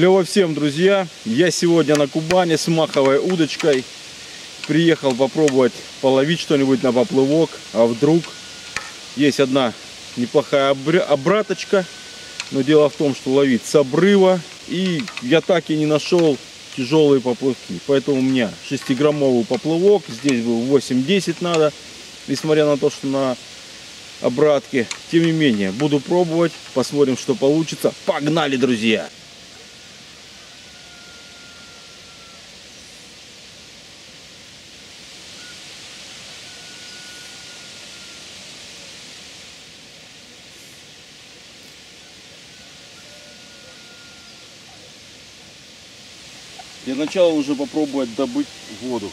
Клёво всем, друзья! Я сегодня на Кубани с маховой удочкой. Приехал попробовать половить что-нибудь на поплывок. А вдруг есть одна неплохая обраточка. Но дело в том, что ловить с обрыва. И я так и не нашел тяжелые поплывки. Поэтому у меня 6-граммовый поплывок. Здесь был 8-10 надо. Несмотря на то, что на обратке. Тем не менее, буду пробовать. Посмотрим, что получится. Погнали, друзья! Для начала нужно попробовать добыть воду.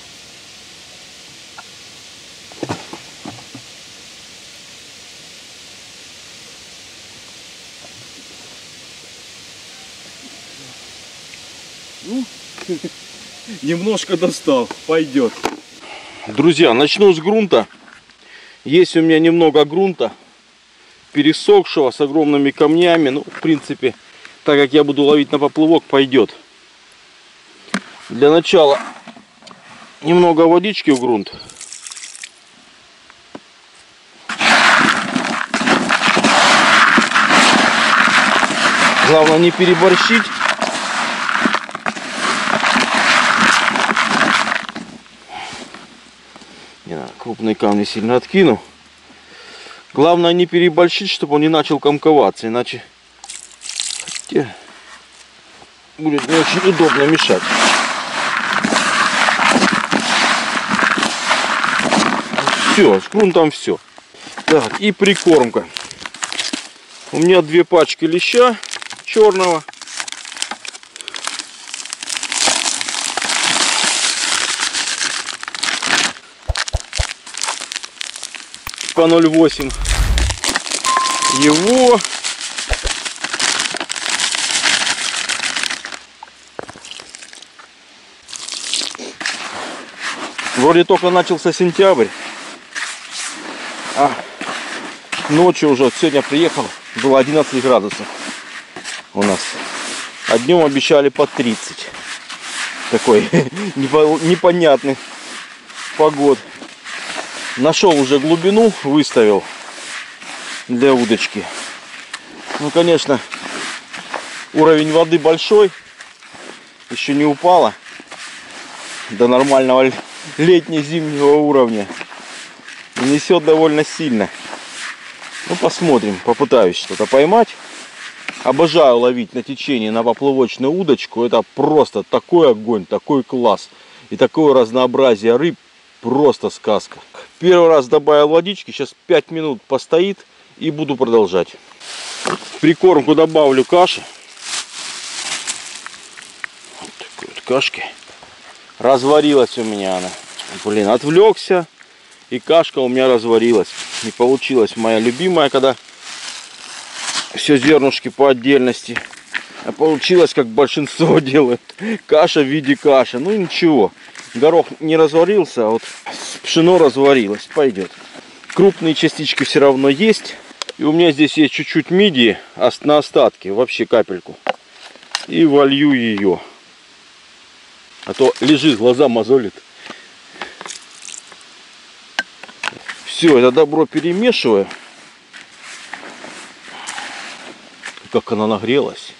Ну, немножко достал, пойдет. Друзья, начну с грунта. Есть у меня немного грунта, пересохшего, с огромными камнями. Ну, в принципе, так как я буду ловить на поплывок, пойдет. Для начала немного водички в грунт. Главное не переборщить. Не надо, крупные камни сильно откину. Главное не переборщить, чтобы он не начал комковаться, иначе будет не очень удобно мешать. Все, с грунтом все. Так, и прикормка. У меня 2 пачки леща черного. По 0,8 его. Вроде только начался сентябрь. А ночью уже, сегодня приехал, было 11 градусов у нас. А днем обещали по 30. Такой непонятный погод. Нашел уже глубину, выставил для удочки. Ну, конечно, уровень воды большой. Еще не упала до нормального летне-зимнего уровня. Несет довольно сильно. Ну, посмотрим, попытаюсь что-то поймать. Обожаю ловить на течении на поплавочную удочку. Это просто такой огонь, такой класс. И такое разнообразие рыб. Просто сказка. Первый раз добавил водички. Сейчас 5 минут постоит и буду продолжать. В прикормку добавлю каши. Вот такой вот кашки. Разварилась у меня она. Блин, отвлекся. И кашка у меня разварилась. И получилась моя любимая, когда все зернышки по отдельности. А получилось, как большинство делают. Каша в виде каши. Ну ничего. Горох не разварился, а вот пшено разварилось. Пойдет. Крупные частички все равно есть. И у меня здесь есть чуть-чуть мидии на остатки. Вообще капельку. И волью ее. А то лежит, глаза мозолит. Все, это добро перемешиваю. Как она нагрелась.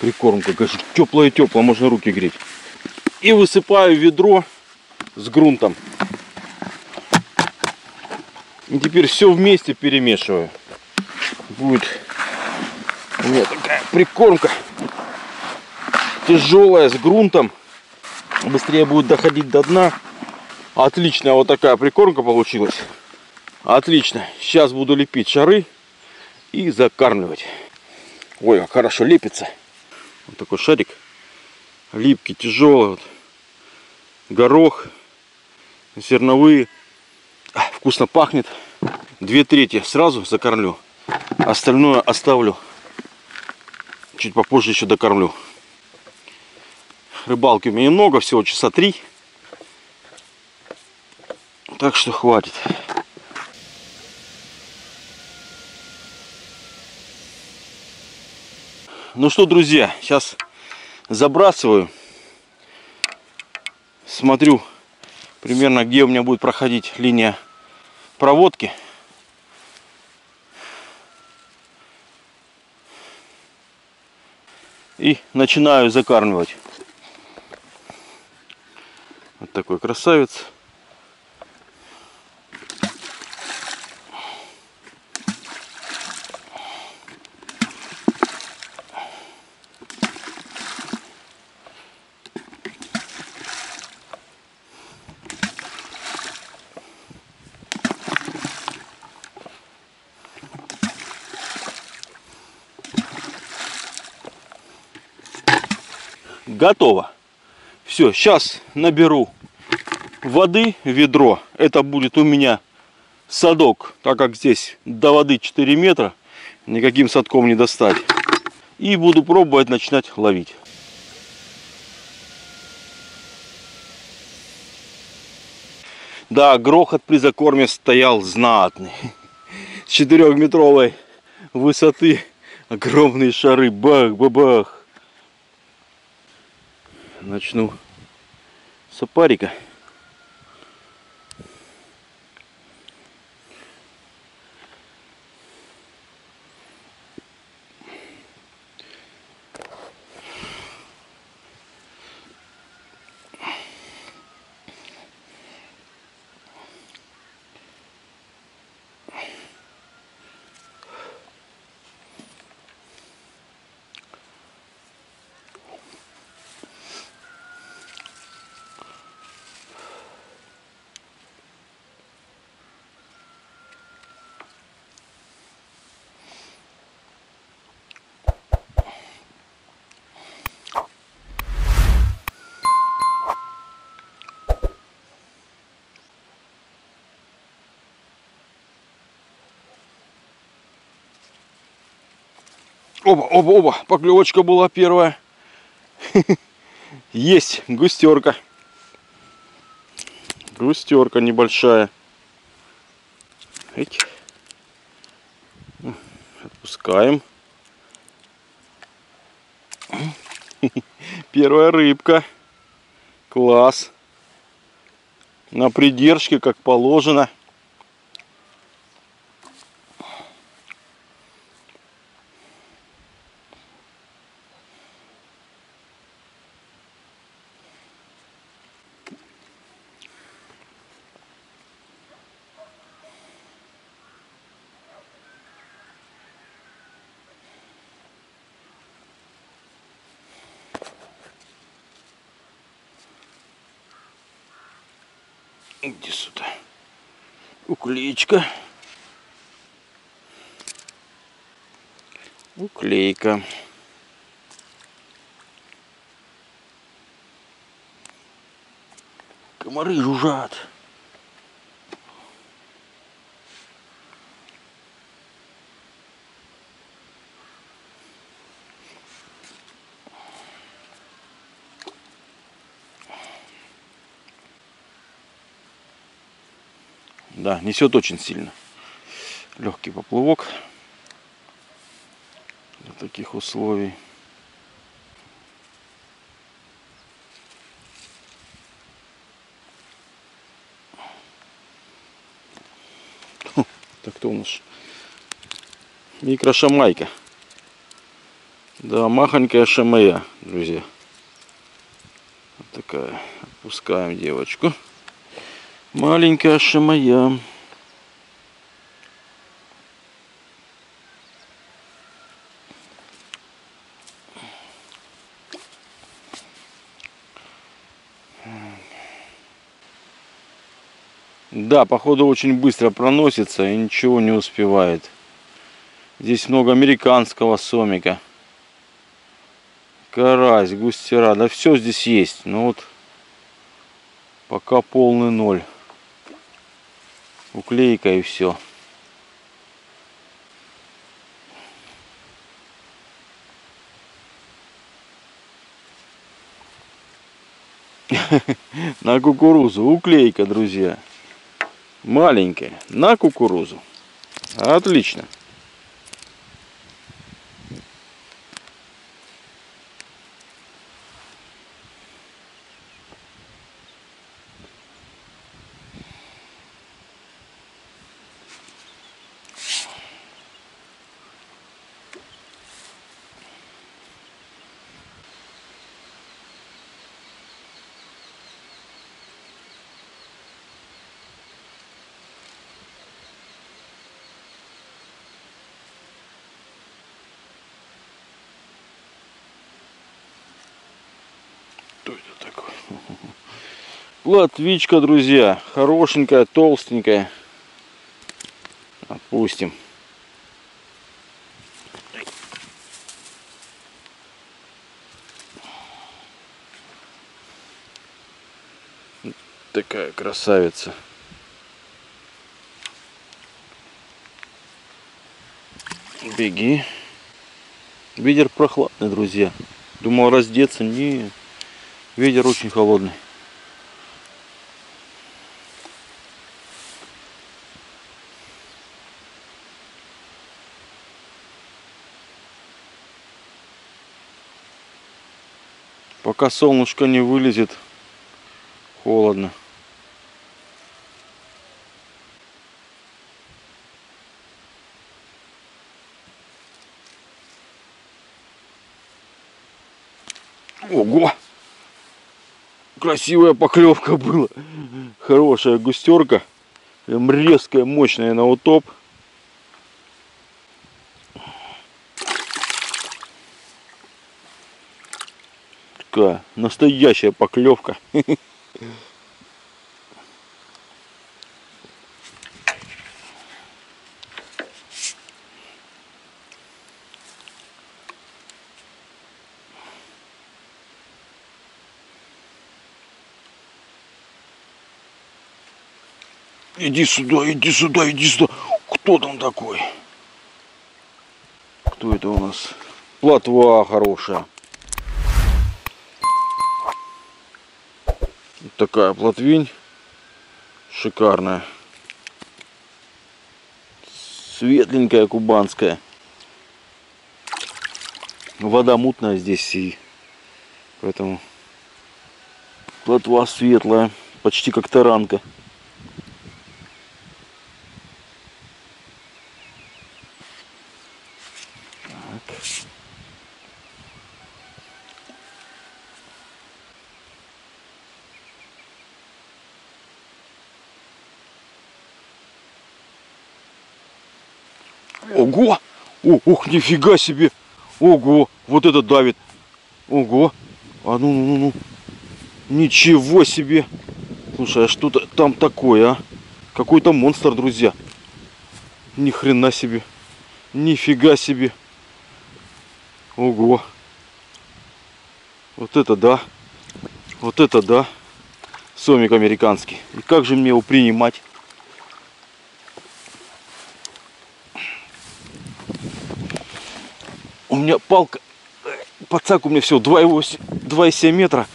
Прикормка, конечно, теплая-теплая, можно руки греть. И высыпаю ведро с грунтом. И теперь все вместе перемешиваю. Будет у меня такая прикормка. Тяжелая, с грунтом. Быстрее будет доходить до дна. Отлично, вот такая прикормка получилась. Отлично, сейчас буду лепить шары и закармливать. Ой, как хорошо лепится. Вот такой шарик, липкий, тяжелый. Вот. Горох, зерновые, вкусно пахнет. 2/3 сразу закормлю, остальное оставлю. Чуть попозже еще докормлю. Рыбалки у меня немного, всего часа 3. Так что хватит. Ну что, друзья, сейчас забрасываю, смотрю примерно, где у меня будет проходить линия проводки. И начинаю закармливать. Вот такой красавец. Готово. Все, сейчас наберу воды в ведро. Это будет у меня садок, так как здесь до воды 4 метра. Никаким садком не достать. И буду пробовать начинать ловить. Да, грохот при закорме стоял знатный. С 4-метровой высоты огромные шары. Бах-бабах. Начну с опарика. Оба, оба, оба, поклевочка была первая. Есть густерка. Густерка небольшая. Отпускаем. Первая рыбка. Класс. На придержке, как положено. Иди сюда. Уклеечка. Уклейка. Комары жужжат. Да, несет очень сильно. Легкий поплывок для таких условий. Так, кто у нас? Микрошамайка. Да, махонькая шамая, друзья. Вот такая. Отпускаем девочку. Маленькая шамая. Да, походу очень быстро проносится и ничего не успевает. Здесь много американского сомика. Карась, густера, да все здесь есть. Но вот пока полный ноль. Уклейка и все. На кукурузу. Уклейка, друзья. Маленькая. На кукурузу. Отлично. Что это такое? Плотвичка, друзья. Хорошенькая, толстенькая. Отпустим. Такая красавица. Беги. Ветер прохладный, друзья. Думал раздеться. Не. Ветер очень холодный. Пока солнышко не вылезет, холодно. Ого! Красивая поклевка была. Хорошая густерка. Резкая, мощная на утоп. Такая настоящая поклевка. Иди сюда, иди сюда, иди сюда. Кто там такой? Кто это у нас? Плотва хорошая. Вот такая плотвинь. Шикарная. Светленькая, кубанская. Вода мутная здесь. И поэтому плотва светлая. Почти как таранка. Ого! Ох, нифига себе! Ого! Вот это давит! Ого! А ну-ну-ну-ну! Ничего себе! Слушай, а что-то там такое, а? Какой-то монстр, друзья! Ни хрена себе! Нифига себе! Ого! Вот это да! Вот это да! Сомик американский! И как же мне его принимать? У меня палка, подсак у меня всего 2,7 метра,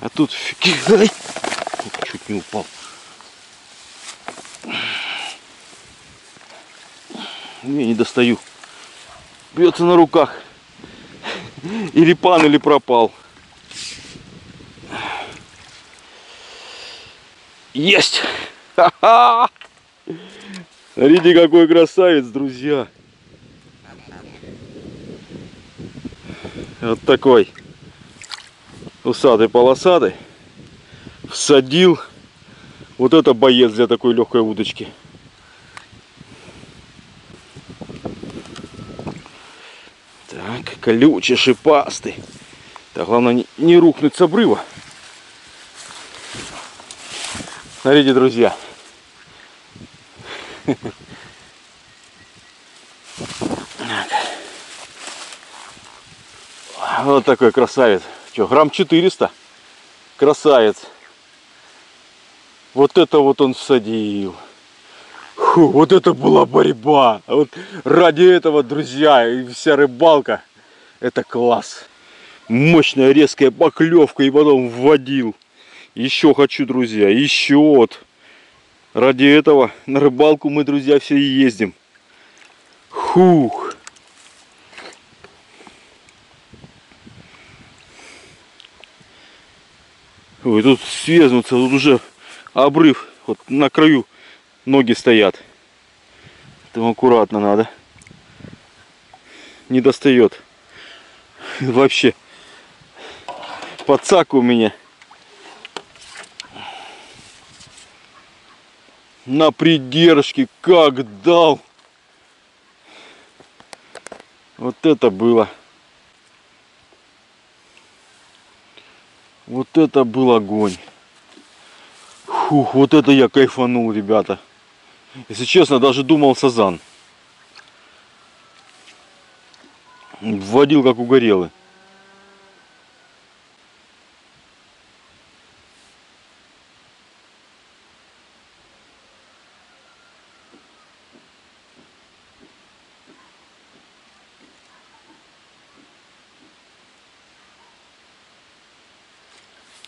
а тут чуть не упал. Я не достаю. Бьется на руках. Или пан, или пропал. Есть! Ха-ха! Смотрите, какой красавец, друзья! Вот такой усатый-полосатый всадил. Вот это боец для такой легкой удочки. Так, колючий, шипастый. Так, главное не рухнуть с обрыва. Смотрите, друзья. Вот такой красавец. Что, грамм 400? Красавец. Вот это вот он всадил. Фу, вот это была борьба. Вот ради этого, друзья, и вся рыбалка. Это класс. Мощная резкая поклевка и потом вводил. Еще хочу, друзья, еще вот. Ради этого на рыбалку мы, друзья, все и ездим. Фух. Ой, тут свезнутся, тут уже обрыв, вот на краю ноги стоят. Там аккуратно надо. Не достает. Вообще. Подсак у меня. На придержке как дал. Вот это было. Вот это был огонь. Фух, вот это я кайфанул, ребята. Если честно, даже думал сазан. Вводил как угорелый.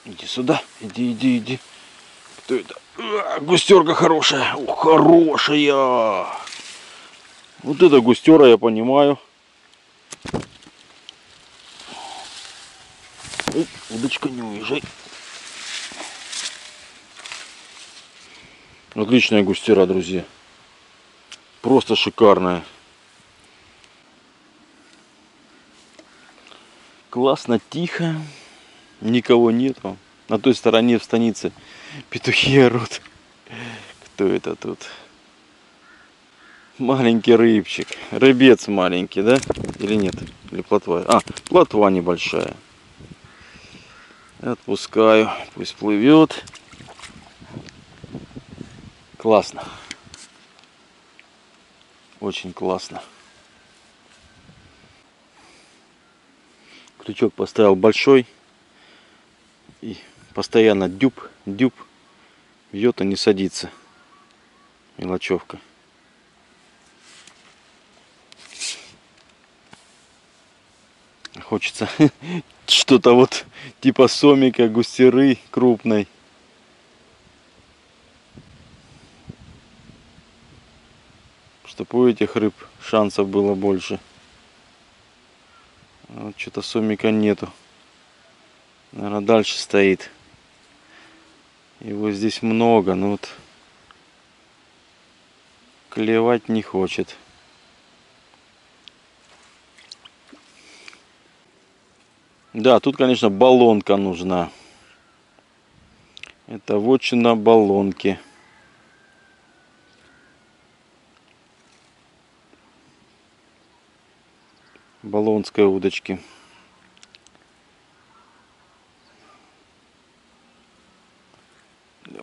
Иди сюда, иди. Кто это? А, густерка хорошая. О, хорошая. Вот это густера, я понимаю. Ой, удочка, не уезжай. Отличная густера, друзья. Просто шикарная. Классно, тихо. Никого нету. На той стороне в станице петухи орут. Кто это тут? Маленький рыбчик. Рыбец маленький, да? Или нет? Или плотва? А, плотва небольшая. Отпускаю. Пусть плывет. Классно. Очень классно. Крючок поставил большой. И постоянно дюб, бьет, а не садится. Мелочевка. Хочется что-то вот типа сомика, густеры крупной. Чтобы у этих рыб шансов было больше. А вот что-то сомика нету. Наверное, дальше стоит. Его здесь много, но вот клевать не хочет. Да, тут, конечно, баллонка нужна. Это вотчина баллонки. Баллонской удочки.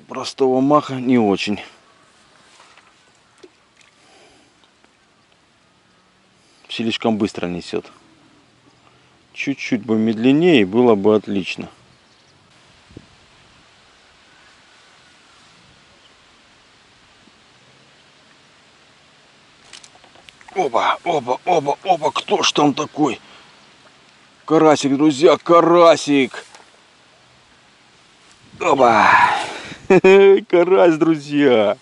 Простого маха не очень. Слишком быстро несет. Чуть-чуть бы медленнее, было бы отлично. Опа, опа, опа, опа. Кто ж там такой? Карасик, друзья, карасик. Опа. Карась, друзья.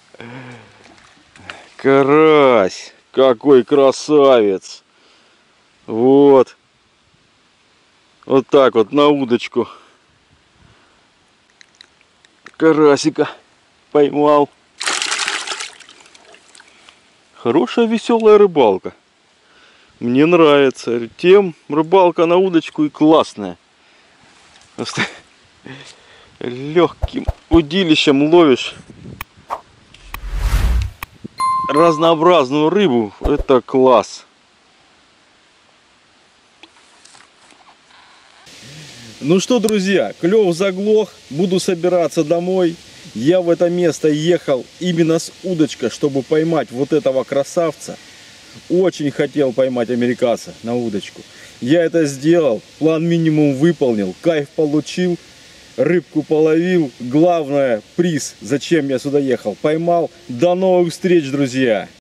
Карась. Какой красавец. Вот. Вот так вот на удочку. Карасика поймал. Хорошая веселая рыбалка. Мне нравится. Тем рыбалка на удочку и классная. Легким удилищем ловишь разнообразную рыбу. Это класс. Ну что, друзья, клев заглох. Буду собираться домой. Я в это место ехал именно с удочкой, чтобы поймать вот этого красавца. Очень хотел поймать американца на удочку. Я это сделал. План минимум выполнил. Кайф получил. Рыбку половил. Главное, приз, зачем я сюда ехал, поймал. До новых встреч, друзья!